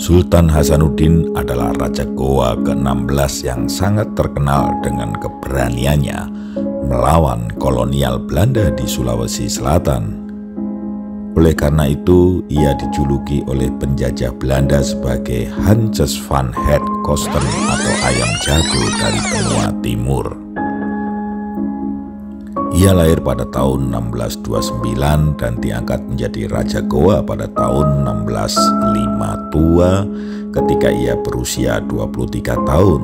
Sultan Hasanuddin adalah Raja Goa ke-16 yang sangat terkenal dengan keberaniannya melawan kolonial Belanda di Sulawesi Selatan. Oleh karena itu, ia dijuluki oleh penjajah Belanda sebagai Hunches van Het Koster atau ayam jago dari benua timur. Ia lahir pada tahun 1629 dan diangkat menjadi Raja Goa pada tahun 1652 ketika ia berusia 23 tahun.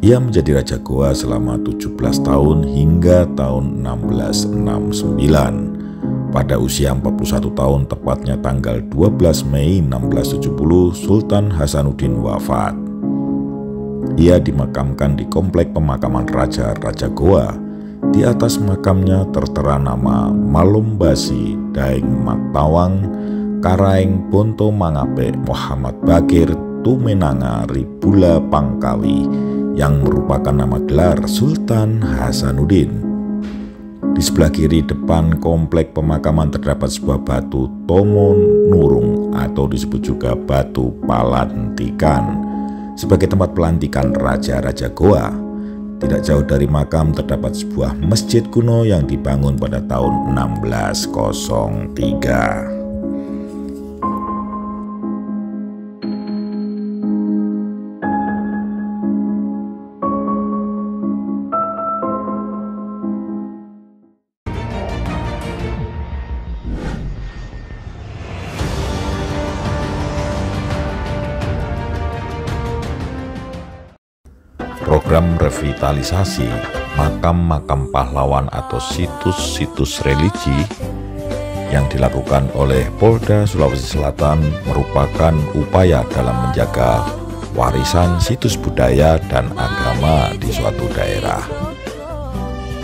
Ia menjadi Raja Goa selama 17 tahun hingga tahun 1669. Pada usia 41 tahun, tepatnya tanggal 12 Mei 1670, Sultan Hasanuddin wafat. Ia dimakamkan di komplek pemakaman Raja Goa. Di atas makamnya tertera nama Malombasi, Daeng Maktawang, Karaeng Bonto Mangape, Muhammad Bakir, Tumenanga, Ribula Pangkawi, yang merupakan nama gelar Sultan Hasanuddin. Di sebelah kiri depan komplek pemakaman terdapat sebuah batu Tomonurung atau disebut juga Batu Palantikan sebagai tempat pelantikan Raja-Raja Goa. Tidak jauh dari makam terdapat sebuah masjid kuno yang dibangun pada tahun 1603. Program revitalisasi makam-makam pahlawan atau situs-situs religi yang dilakukan oleh Polda Sulawesi Selatan merupakan upaya dalam menjaga warisan situs budaya dan agama di suatu daerah.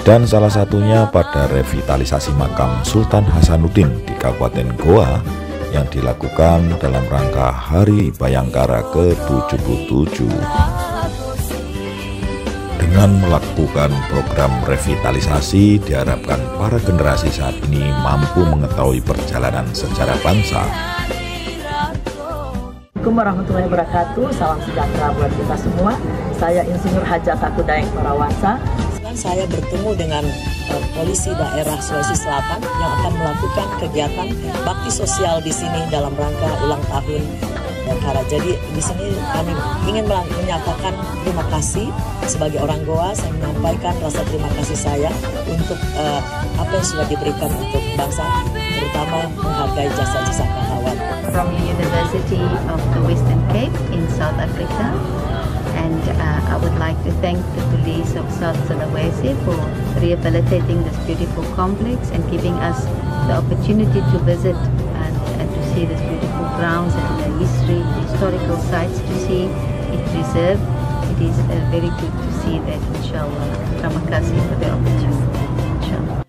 Dan salah satunya pada revitalisasi makam Sultan Hasanuddin di Kabupaten Goa yang dilakukan dalam rangka Hari Bayangkara ke-77. Dengan melakukan program revitalisasi, diharapkan para generasi saat ini mampu mengetahui perjalanan sejarah bangsa. Assalamualaikum warahmatullahi wabarakatuh. Salam sejahtera buat kita semua. Saya Insinyur Haja Sakudayang Barawasa. Saya bertemu dengan polisi daerah Sulawesi Selatan yang akan melakukan kegiatan bakti sosial di sini dalam rangka ulang tahun. Jadi di sini kami ingin menyatakan terima kasih sebagai orang Goa. Saya menyampaikan rasa terima kasih saya untuk apa yang sudah diberikan untuk bangsa, terutama menghargai jasa-jasa pahlawan. From the University of the Western Cape in South Africa, and I would like to thank the police of South Sulawesi for rehabilitating this beautiful complex and giving us the opportunity to visit and to see this beautiful grounds and the history, the historical sites to see it preserved. It is very good to see that, inshallah. Terima kasih for the opportunity, inshallah.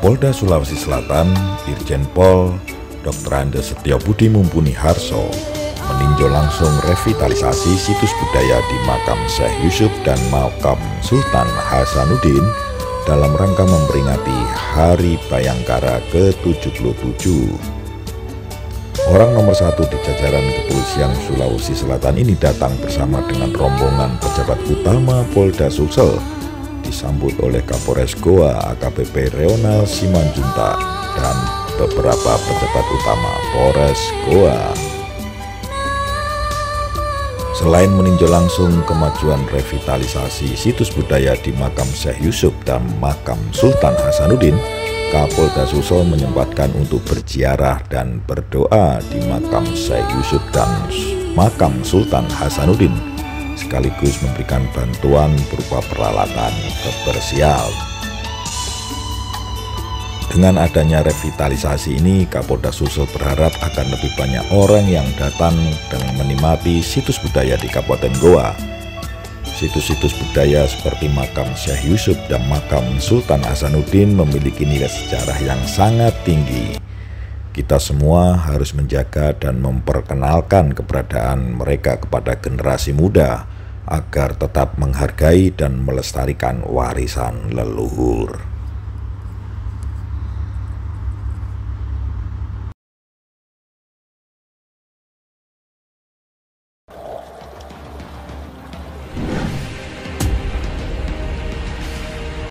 Kapolda Sulawesi Selatan, Irjen Pol Dr. Andes Setiabudi Mumpuni Harso meninjau langsung revitalisasi situs budaya di makam Syekh Yusuf dan makam Sultan Hasanuddin dalam rangka memperingati Hari Bayangkara ke-77. Orang nomor satu di jajaran kepolisian Sulawesi Selatan ini datang bersama dengan rombongan pejabat utama Polda Sulsel, disambut oleh Kapolres Goa AKBP Reona Simanjuntak dan beberapa pejabat utama Polres Goa. Selain meninjau langsung kemajuan revitalisasi situs budaya di makam Syekh Yusuf dan makam Sultan Hasanuddin, Kapolda Sulsel menyempatkan untuk berziarah dan berdoa di makam Syekh Yusuf dan makam Sultan Hasanuddin, sekaligus memberikan bantuan berupa peralatan kebersihan. Dengan adanya revitalisasi ini, Kapolda Sulsel berharap akan lebih banyak orang yang datang dan menikmati situs budaya di Kabupaten Goa. Situs-situs budaya seperti makam Syekh Yusuf dan makam Sultan Hasanuddin memiliki nilai sejarah yang sangat tinggi. Kita semua harus menjaga dan memperkenalkan keberadaan mereka kepada generasi muda agar tetap menghargai dan melestarikan warisan leluhur.